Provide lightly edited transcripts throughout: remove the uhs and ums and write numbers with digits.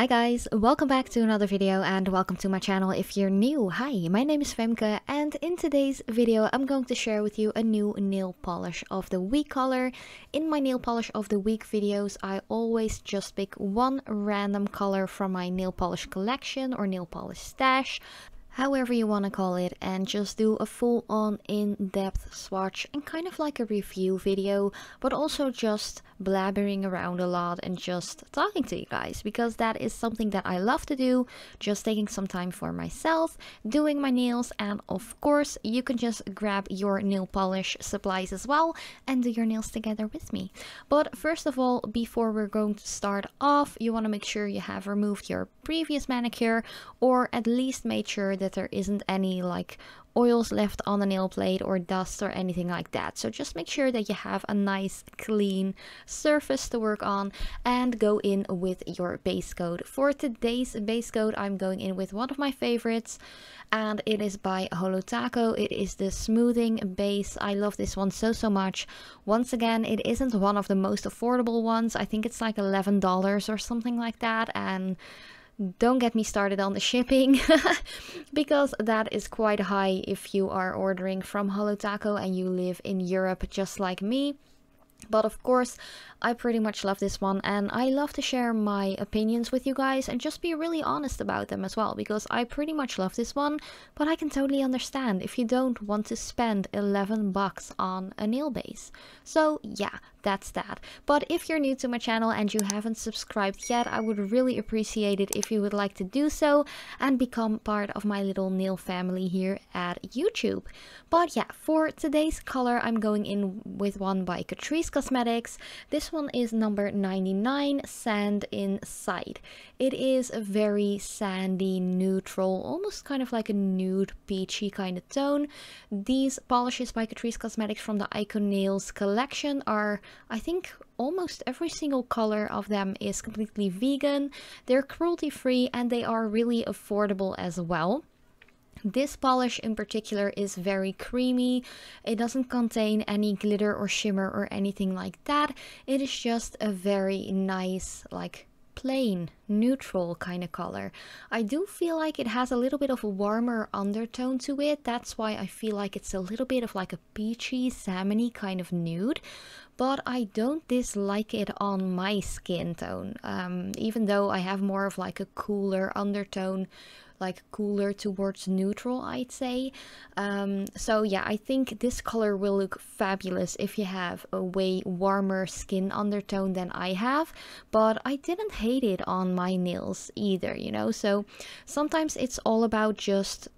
Hi guys, welcome back to another video and welcome to my channel if you're new. Hi, my name is Femke and in today's video I'm going to share with you a new nail polish of the week color. In my nail polish of the week videos I always just pick one random color from my nail polish collection or nail polish stash, however you want to call it, and just do a full-on in-depth swatch and kind of like a review video, but also just blabbering around a lot and just talking to you guys, because that is something that I love to do, just taking some time for myself, doing my nails. And of course you can just grab your nail polish supplies as well and do your nails together with me. But first of all, before we're going to start off, you want to make sure you have removed your previous manicure, or at least made sure that there isn't any like oils left on the nail plate or dust or anything like that. So just make sure that you have a nice clean surface to work on and go in with your base coat. For today's base coat I'm going in with one of my favorites and it is by Holo Taco. It is the smoothing base. I love this one so much. Once again, it isn't one of the most affordable ones. I think it's like $11 or something like that, and don't get me started on the shipping because that is quite high if you are ordering from Holo Taco and you live in Europe just like me. But of course I pretty much love this one and I love to share my opinions with you guys and just be really honest about them as well, because I pretty much love this one, but I can totally understand if you don't want to spend $11 on a nail base. So yeah, that's that. But if you're new to my channel and you haven't subscribed yet, I would really appreciate it if you would like to do so and become part of my little nail family here at YouTube. But yeah, for today's color I'm going in with one by Catrice Cosmetics. This one is number 99, Sand In Sight. It is a very sandy, neutral, almost kind of like a nude peachy kind of tone. These polishes by Catrice Cosmetics from the Icon Nails collection are, I think, almost every single color of them is completely vegan. They're cruelty free and they are really affordable as well. This polish in particular is very creamy. It doesn't contain any glitter or shimmer or anything like that. It is just a very nice, like, plain neutral kind of color. I do feel like it has a little bit of a warmer undertone to it. That's why I feel like it's a little bit of like a peachy, salmony kind of nude, but I don't dislike it on my skin tone, even though I have more of like a cooler undertone, like cooler towards neutral, I'd say. So yeah, I think this color will look fabulous if you have a way warmer skin undertone than I have, but I didn't hate it on my nails either, you know. So sometimes it's all about just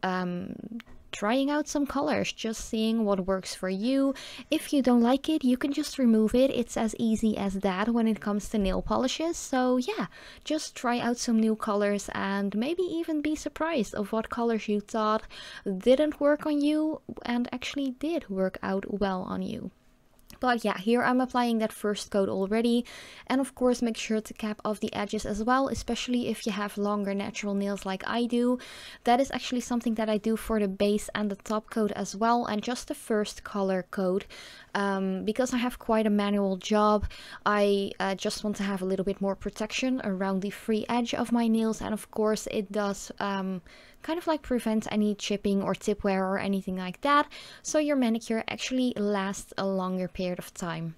trying out some colors, just seeing what works for you. If you don't like it, you can just remove it. It's as easy as that when it comes to nail polishes. So yeah, just try out some new colors and maybe even be surprised of what colors you thought didn't work on you and actually did work out well on you. But yeah, here I'm applying that first coat already, and of course make sure to cap off the edges as well, especially if you have longer natural nails like I do. That is actually something that I do for the base and the top coat as well, and just the first color coat. Because I have quite a manual job, I just want to have a little bit more protection around the free edge of my nails, and of course it does kind of like prevent any chipping or tip wear or anything like that, so your manicure actually lasts a longer period of time.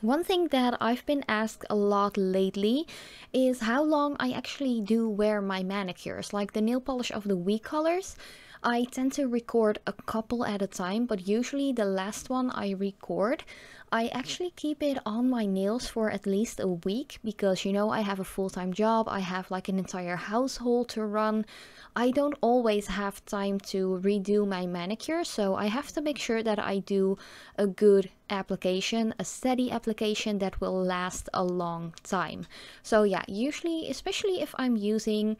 One thing that I've been asked a lot lately is how long I actually do wear my manicures, like the nail polish of the week colors. I tend to record a couple at a time, but usually the last one I record, I actually keep it on my nails for at least a week, because, you know, I have a full-time job, I have like an entire household to run. I don't always have time to redo my manicure, so I have to make sure that I do a good application, a steady application that will last a long time. So yeah, usually, especially if I'm using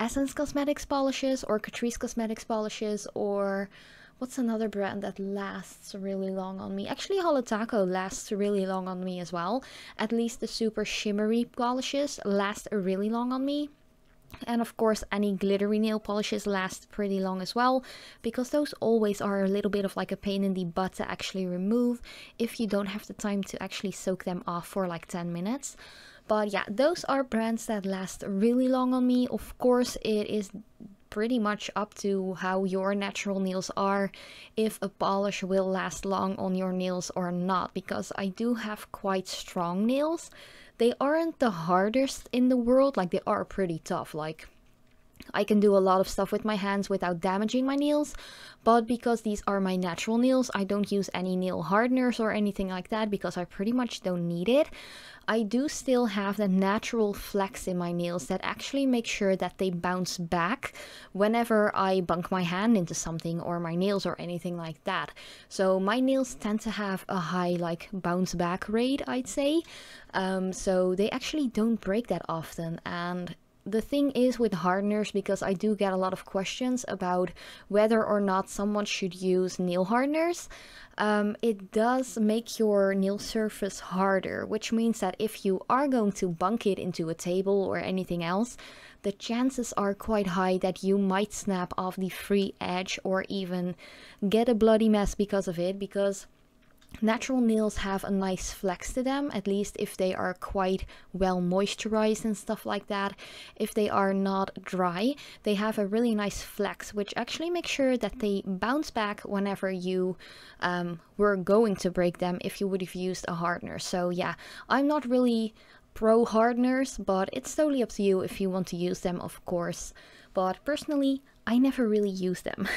Essence Cosmetics polishes or Catrice Cosmetics polishes, or what's another brand that lasts really long on me? Actually, Holo Taco lasts really long on me as well. At least the super shimmery polishes last really long on me. And of course any glittery nail polishes last pretty long as well, because those always are a little bit of like a pain in the butt to actually remove if you don't have the time to actually soak them off for like 10 minutes. But yeah, those are brands that last really long on me. Of course, it is pretty much up to how your natural nails are, if a polish will last long on your nails or not, because I do have quite strong nails. They aren't the hardest in the world, like they are pretty tough, like I can do a lot of stuff with my hands without damaging my nails, but because these are my natural nails, I don't use any nail hardeners or anything like that because I pretty much don't need it. I do still have the natural flex in my nails that actually make sure that they bounce back whenever I bunk my hand into something or my nails or anything like that. So my nails tend to have a high like bounce back rate, I'd say. So they actually don't break that often. And the thing is with hardeners, because I do get a lot of questions about whether or not someone should use nail hardeners, it does make your nail surface harder, which means that if you are going to bunk it into a table or anything else, the chances are quite high that you might snap off the free edge or even get a bloody mess because of it, because natural nails have a nice flex to them, at least if they are quite well moisturized and stuff like that. If they are not dry, they have a really nice flex, which actually makes sure that they bounce back whenever you were going to break them if you would have used a hardener. So yeah, I'm not really pro hardeners, but it's totally up to you if you want to use them, of course. But personally, I never really use them.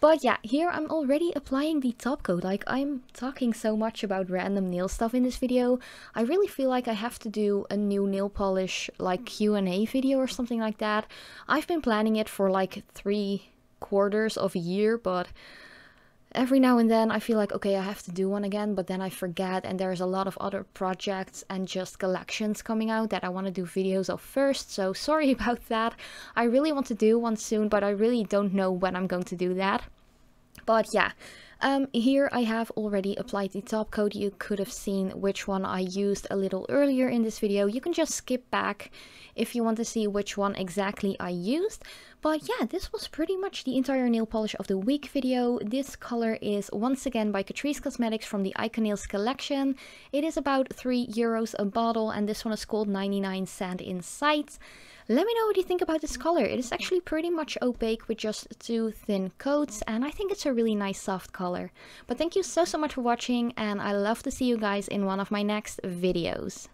But yeah, here I'm already applying the top coat. Like, I'm talking so much about random nail stuff in this video. I really feel like I have to do a new nail polish, like, Q&A video or something like that. I've been planning it for like 3/4 of a year, but every now and then I feel like, okay, I have to do one again, but then I forget, and there's a lot of other projects and just collections coming out that I want to do videos of first, so sorry about that. I really want to do one soon, but I really don't know when I'm going to do that. But yeah, here I have already applied the top coat. You could have seen which one I used a little earlier in this video. You can just skip back if you want to see which one exactly I used. But yeah, this was pretty much the entire nail polish of the week video. This color is once again by Catrice Cosmetics from the Iconails collection. It is about €3 a bottle, and this one is called 99 Sand In Sight. Let me know what you think about this color. It is actually pretty much opaque with just 2 thin coats, and I think it's a really nice soft color. But thank you so much for watching, and I love to see you guys in one of my next videos.